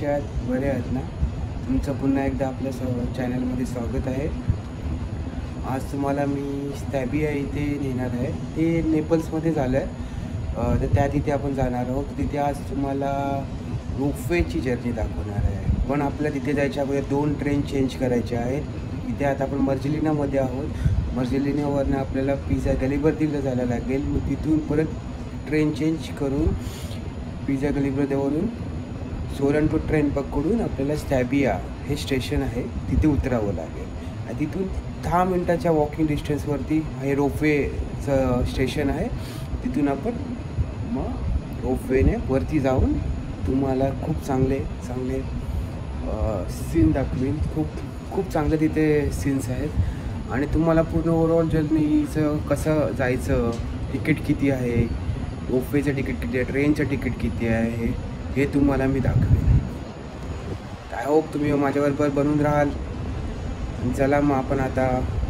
कशा आहात, बरे आहात ना? तुमचं पुन्हा एकदा आपल्या चॅनलमध्ये स्वागत आहे। आज तुम्हाला मी स्टॅबिया इथे नेणार आहे, ते नेपल्समध्ये झालं आहे, तर त्या तिथे आपण जाणार आहोत। तिथे आज तुम्हाला रोपवेची जर्नी दाखवणार आहे, पण आपल्याला तिथे जायच्या अगोदर दोन ट्रेन चेंज करायच्या आहेत। इथे आता आपण मर्जेलिनामध्ये आहोत, मर्जेलिनावरनं आपल्याला पिझा गॅलिबर्दीला जायला लागेल, मग तिथून परत ट्रेन चेंज करून पिझा गॅलिबर्दीवरून सोलनपूर ट्रेन पकडून आपल्याला स्टॅबिया हे स्टेशन आहे तिथे उतरावं लागेल, आणि तिथून 10 मिनटाच्या वॉकिंग डिस्टन्सवरती हे रोपवेचं स्टेशन आहे। तिथून आपण मग रोपवेने वरती जाऊन तुम्हाला खूप चांगले सीन दाखवीन, खूप चांगले तिथे सीन्स आहेत, आणि तुम्हाला पूर्ण ओव्हरऑल जर्नीचं कसं जायचं, तिकीट किती आहे, रोपवेचं तिकीट किती आहे, ट्रेनचं तिकीट किती आहे, हे तुम्हाला मी दाखवेन। आय होप तुम्ही माझ्याबरोबर बनून राहाल। चला मग आपण आता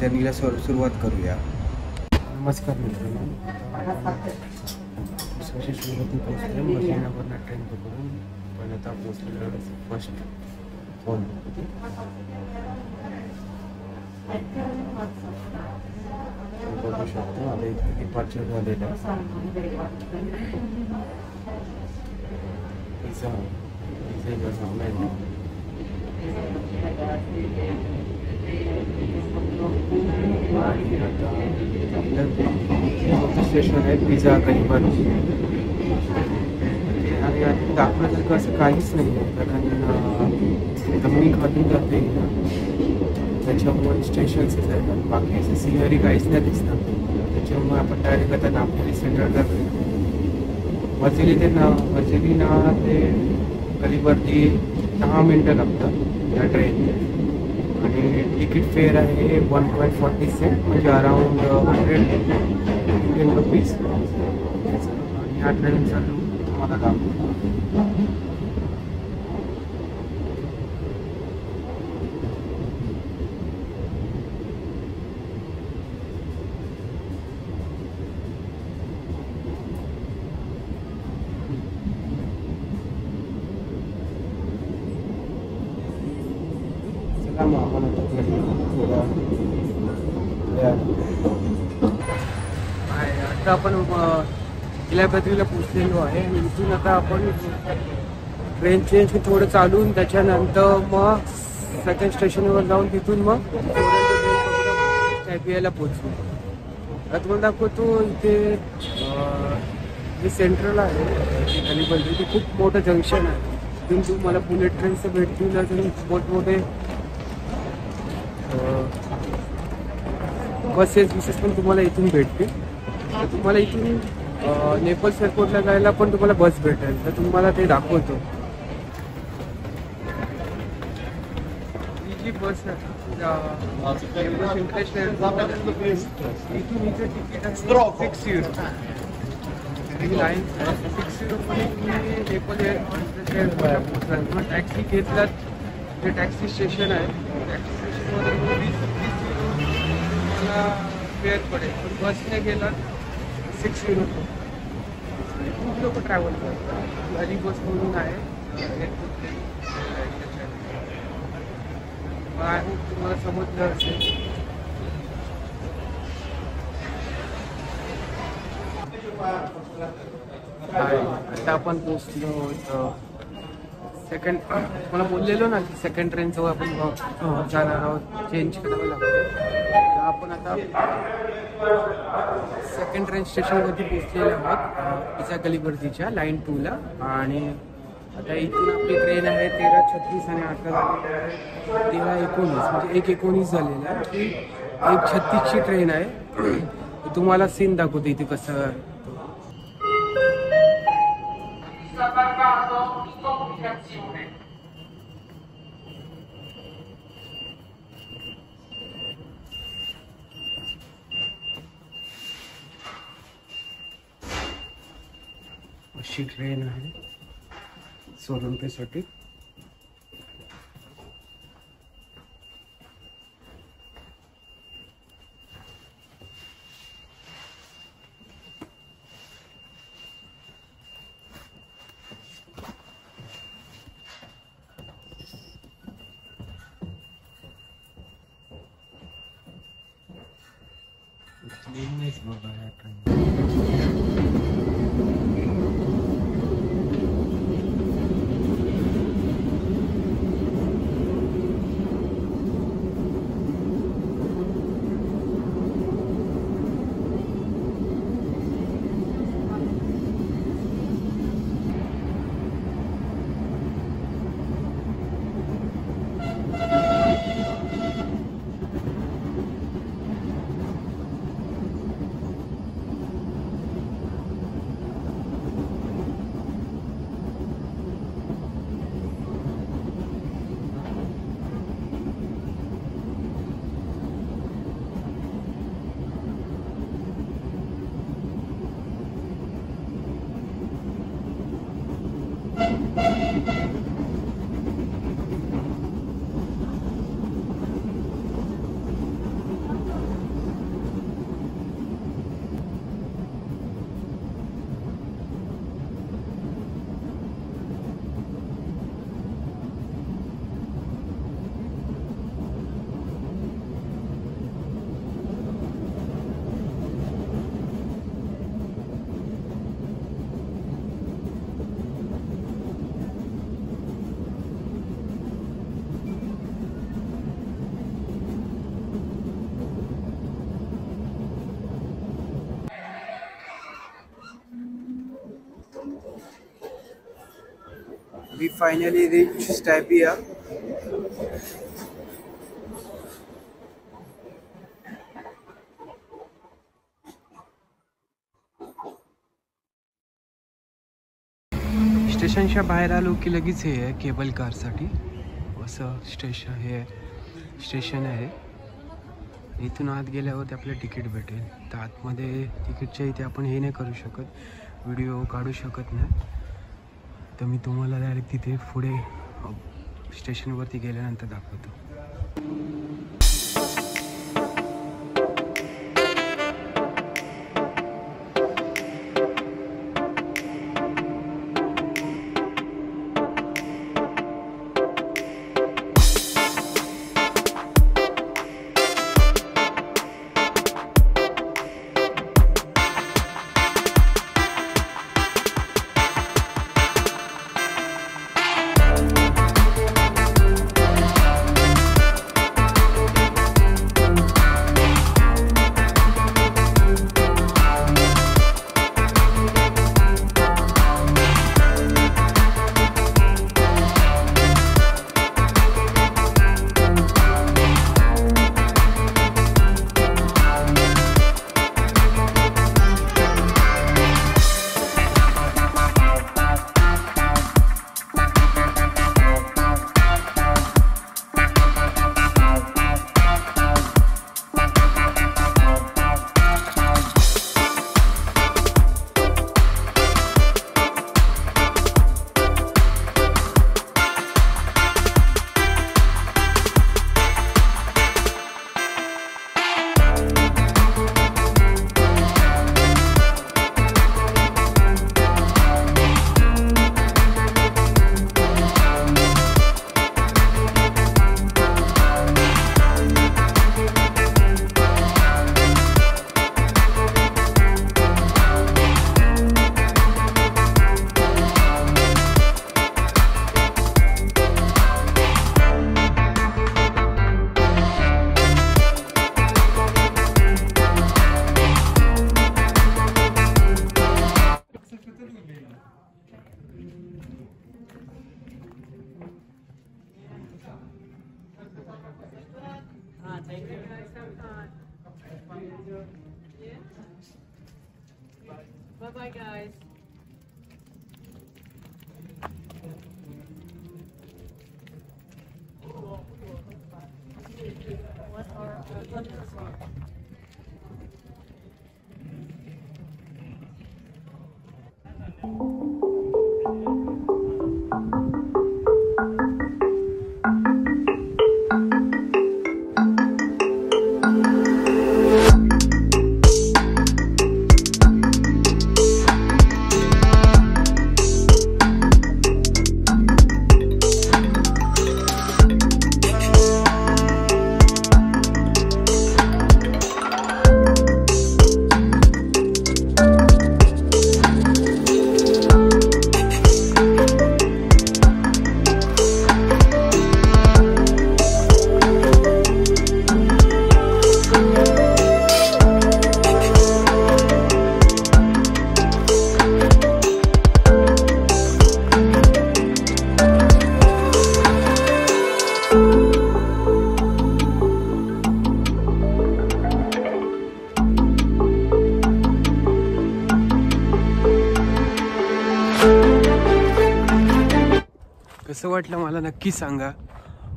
जर्नीला सुरुवात करूया। नमस्कार मित्रांनो, ट्रेन पकडून पण आता पोहोचलेलो फर्स्ट फोन बघू शकतो। आता इथे डिपार्चर झालेलं स्टेशन आहे पिझा गॅलिबर्दी। आणि आधी दाखवण्यासारखं असं काहीच नाही आहे, कारण जमिनी खाली जाते त्याच्यामुळे स्टेशन्स आहेत, बाकी असं सिनरी काहीच नाही दिसतात। त्याच्यामुळे आपण डायरेक्ट आता नागपुरी सेंट्रल जातो। मर्जेलिना ते गॅलिबर्दी 10 मिनटं लागतात या ट्रेनने, आणि तिकीट फेअर आहे 1.40 सेंट, म्हणजे अराउंड 100 रुपीज। आणि ह्या ट्रेन चालू तुम्हाला दाखवतो। आता आपण गॅलिबर्दीला पोचलेलो आहे, आणि इथून आता आपण ट्रेन चेंज थोडं चालून त्याच्यानंतर मग सेकंड स्टेशनवर जाऊन तिथून मग स्टॅबियाला पोचू। आता तुम्हाला दाखवतो इथे जे सेंट्रल आहे गॅलिबर्दी, ते खूप मोठं जंक्शन आहे। तिथून तुम्हाला बुलेट ट्रेन्स भेटतील, अजून मोठमोठे बसेस विशेष पण तुम्हाला इथून भेटतील। तर तुम्हाला इथून नेपल्स एअरपोर्टला जायला पण तुम्हाला बस भेटेल, तर तुम्हाला ते दाखवतो। ही जी बस आहे इथून इथे तिकीट आहे 6 युरो लाईन 6 युरो नेपल्स एअरपोर्टला टॅक्सी घेतला, ते टॅक्सी स्टेशन आहे, टॅक्सी स्टेशनवर 20 युरो फेअर पडेल, पण बसने गेला 6 युरो। खूप लोक ट्रॅव्हल करतात, घरी बस म्हणून आहे। तुम्हाला समजलं असेल। आता आपण पोहोचलो सेकंड, मला बोललेलो ना की सेकंड ट्रेनचं आपण जाणार आहोत, चेंज करावं लागतं। आपण आता सेकंड ट्रेन स्टेशनवरती पोहोचलेले आहोत पिझा गॅलिबर्दीच्या लाईन 2ला, आणि आता इथून आपली ट्रेन आहे 13:36 आणि आता 13:19, म्हणजे 1:19 झालेलं आहे। 1:36ची ट्रेन आहे, तुम्हाला सीन दाखवते इथे कसं। अशी ट्रेन आहे सोलनपूरसाठी। It's not We finally reached Stabia. Station च्या बाहेर आलो की लगेच हे आहे केबल कार साठी असं स्टेशन हे स्टेशन आहे. इथून आत गेल्यावर आपल्याला तिकीट भेटेल. तर आतमध्ये तिकीटच्या इथे आपण हे नाही करू शकत, व्हिडिओ काढू शकत नाही. तर मी तुम्हाला डायरेक्ट तिथे पुढे स्टेशनवरती गेल्यानंतर दाखवतो. Bye-bye, guys. वाटलं मला नक्की सांगा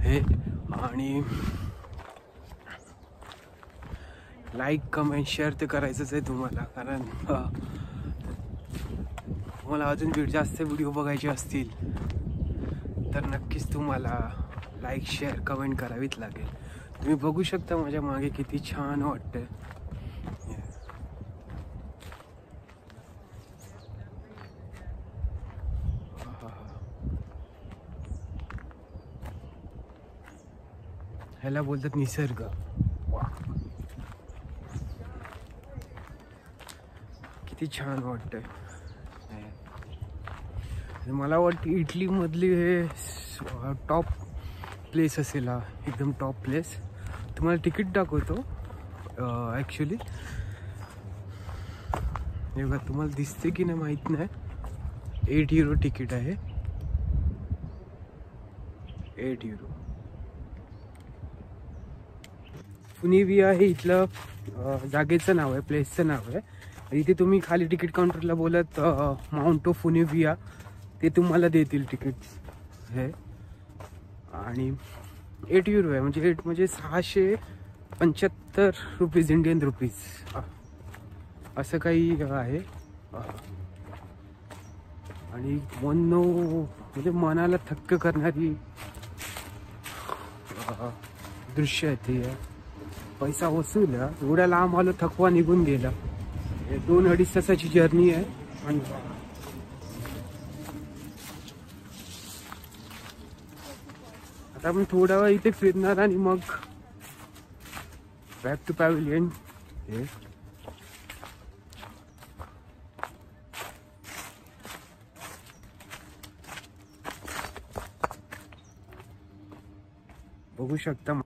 हे, आणि लाईक कमेंट शेअर ते करायचंच आहे तुम्हाला, कारण तुम्हाला अजून जास्त व्हिडिओ बघायचे असतील तर नक्कीच तुम्हाला लाईक शेअर कमेंट करावीच लागेल. तुम्ही बघू शकता माझ्या मागे किती छान वाटतंय. ह्याला बोलतात निसर्ग. किती छान वाटतंय. मला वाटतं इटली मधली हे टॉप प्लेस असेल, एकदम टॉप प्लेस. तुम्हाला तिकीट दाखवतो ॲक्च्युली. हे बघा तुम्हाला दिसते की नाही माहीत नाही. €8 तिकीट आहे. €8. पुणेविया हे इथलं जागेचं नाव आहे, प्लेसचं नाव आहे. इथे तुम्ही खाली तिकीट काउंटरला बोलत माउंट ऑफ पुणेविया, ते तुम्हाला देतील तिकीट्स हे. आणि €8 आहे, म्हणजे 8 म्हणजे ₹675 इंडियन रुपीज असं काही आहे. आणि म्हणजे मनाला थक्क करणारी दृश्य आहे ते. पैसा वसूल. एवढ्या लांब आलो, थकवा निघून गेला. 2-2.5 तासाची जर्नी आहे. आणि आता आपण थोडा वेळ इथे फिरणार आणि मग बॅक टू पॅव्हिलियन. बघू शकता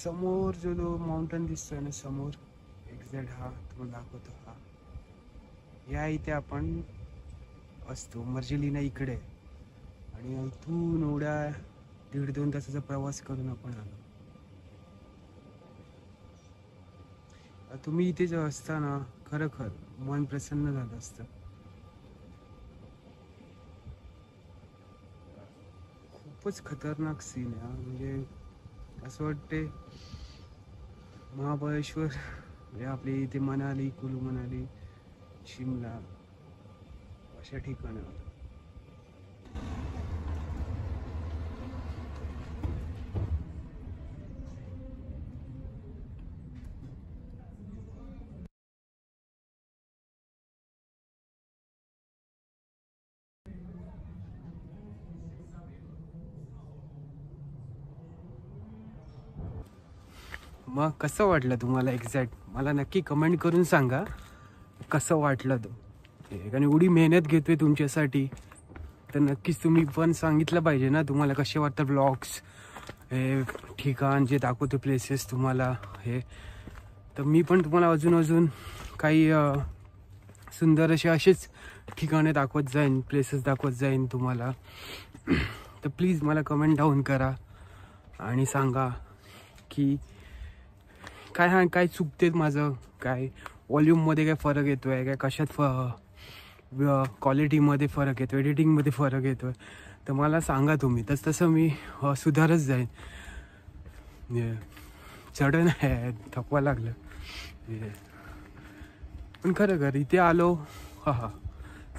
समोर जो तो माउंटन दिसतोय ना समोर एक्झॅक्ट, हा तुम्हाला दाखवतो. हा या इथे आपण असतो मर्जेलिना इकडे. आणि इथून एवढ्या 1.5-2 तासाचा प्रवास करून आपण आलो. तुम्ही इथे जो असताना खरोखर मन प्रसन्न झालं असतं. खूपच खतरनाक सीन आहे. म्हणजे असं वाटते महाबळेश्वर, आपले इथे मनाली, कुलू मनाली, शिमला अशा ठिकाणी. मग कसं वाटलं तुम्हाला एक्झॅक्ट मला नक्की कमेंट करून सांगा कसं वाटलं तो. कारण एवढी मेहनत घेतोय तुमच्यासाठी तर नक्कीच तुम्ही पण सांगितलं पाहिजे ना तुम्हाला कसे वाटतं ब्लॉग्स, हे ठिकाण जे दाखवते प्लेसेस तुम्हाला हे. तर मी पण तुम्हाला अजून काही सुंदर असेच ठिकाणे दाखवत जाईन, प्लेसेस दाखवत जाईन तुम्हाला. तर प्लीज मला कमेंट डाऊन करा आणि सांगा की काय चुकते माझं, काय व्हॉल्यूममध्ये काय फरक येतो आहे, काय कशात क्वालिटीमध्ये फरक येतो, एडिटिंगमध्ये फरक येतो आहे. तर मला सांगा तुम्ही, तसं मी सुधारच जाईन. चढण आहे, थकवा लागलं. खरं घर इथे आलो. हा हा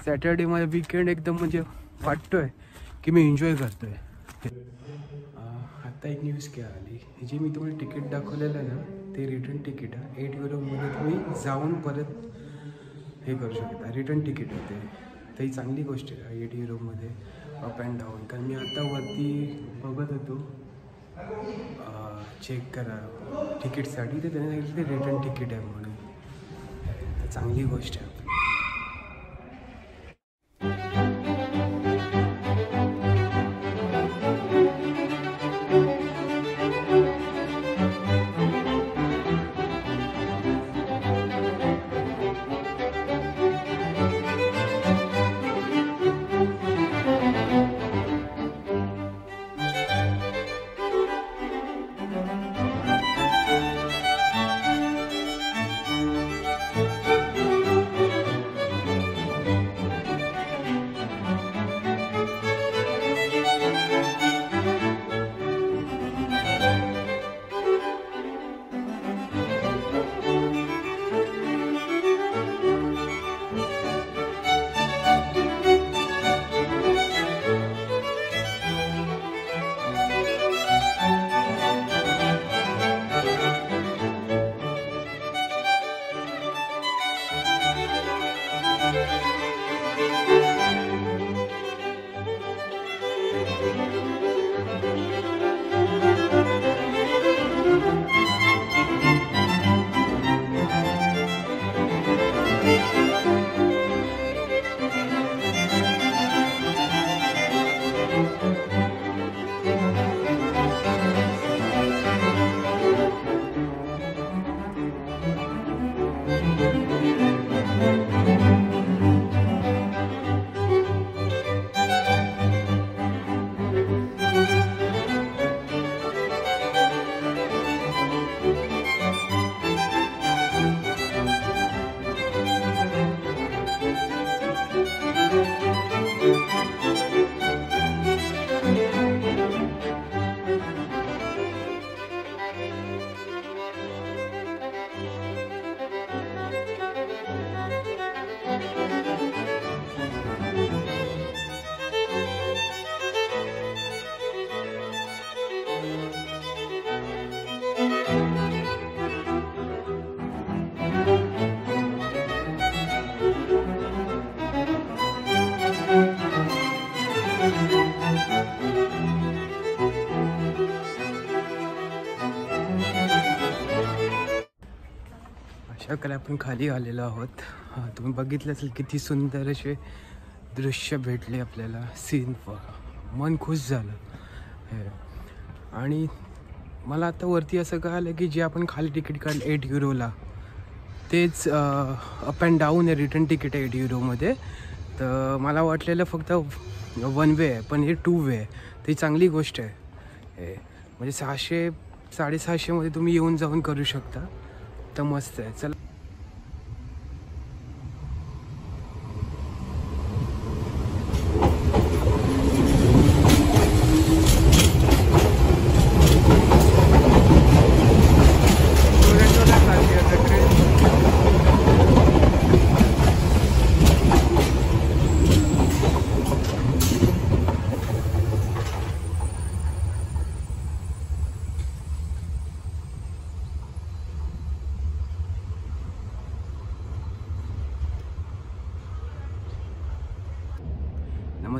सॅटर्डे माझा वीकेंड एकदम म्हणजे वाटतोय की मी एन्जॉय करतोय. आता एक न्यूज काय आली जे मी तुम्हाला तिकीट दाखवलेलं ना ते रिटर्न तिकीट 8 युरोमध्ये तुम्ही जाऊन परत हे करू शकता. रिटर्न तिकीट होते तर ही चांगली गोष्ट आहे 8 युरोमध्ये अप अँड डाऊन. कारण मी आता वरती बघत होतो चेक करा तिकीटसाठी तर त्याने सांगितलं ते रिटर्न तिकीट आहे म्हणून चांगली गोष्ट आहे. आपण खाली आलेलो आहोत. तुम्ही बघितलं असेल किती सुंदर असे दृश्य भेटले आपल्याला. सीन मन खुश झालं. आणि मला आता वरती असं कळालं की जे आपण खाली तिकीट काढलं 8 युरोला तेच अप अँड डाऊन आहे. रिटर्न तिकीट आहे 8 युरोमध्ये. तर मला वाटलेलं फक्त 1 वे आहे पण हे 2 वे आहे. ती चांगली गोष्ट आहे. म्हणजे 600-650 मध्ये तुम्ही येऊन जाऊन करू शकता. तर मस्त आहे. चला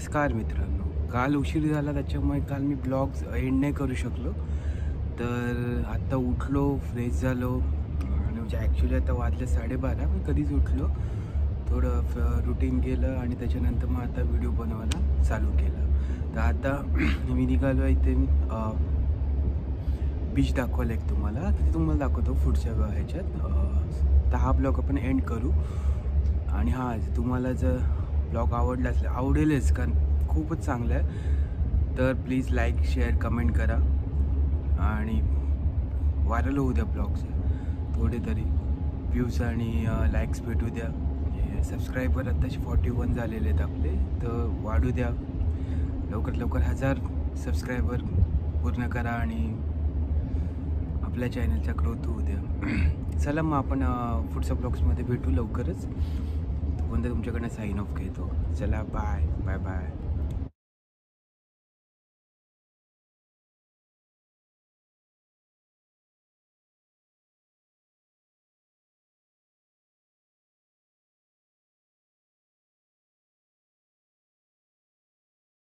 नमस्कार मित्रांनो. काल उशीर झाला त्याच्यामुळे काल मी ब्लॉग्स एंड नाही करू शकलो. तर आत्ता उठलो फ्रेश झालो आणि म्हणजे ॲक्च्युली आता वाजले 12:30. मी कधीच उठलो थोडं रुटीन केलं आणि त्याच्यानंतर मग आता व्हिडिओ बनवायला चालू केलं. तर आता मी निघालो आहे इथे बीच दाखवलं एक तुम्हाला तिथे तुम्हाला दाखवतो पुढच्या ह्याच्यात. तर हा ब्लॉग आपण एंड करू. आणि हां तुम्हाला जर ब्लॉग आवडला असेल आवडेलच कारण खूपच चांगलं आहे. तर प्लीज लाईक शेअर कमेंट करा आणि व्हायरल होऊ द्या ब्लॉग्स थोडे तरी व्ह्यूज आणि लाईक्स भेटू द्या. सबस्क्रायबर आत्ताशी 41 झालेले आहेत आपले. तर वाढू द्या लवकरात लवकर 1000 सबस्क्रायबर पूर्ण करा आणि आपल्या चॅनलचा ग्रोथ होऊ द्या. चला मग आपण पुढच्या ब्लॉग्समध्ये भेटू लवकरच. तोपर्यंत तुमच्याकडनं साइन ऑफ घेतो. चला बाय बाय बाय.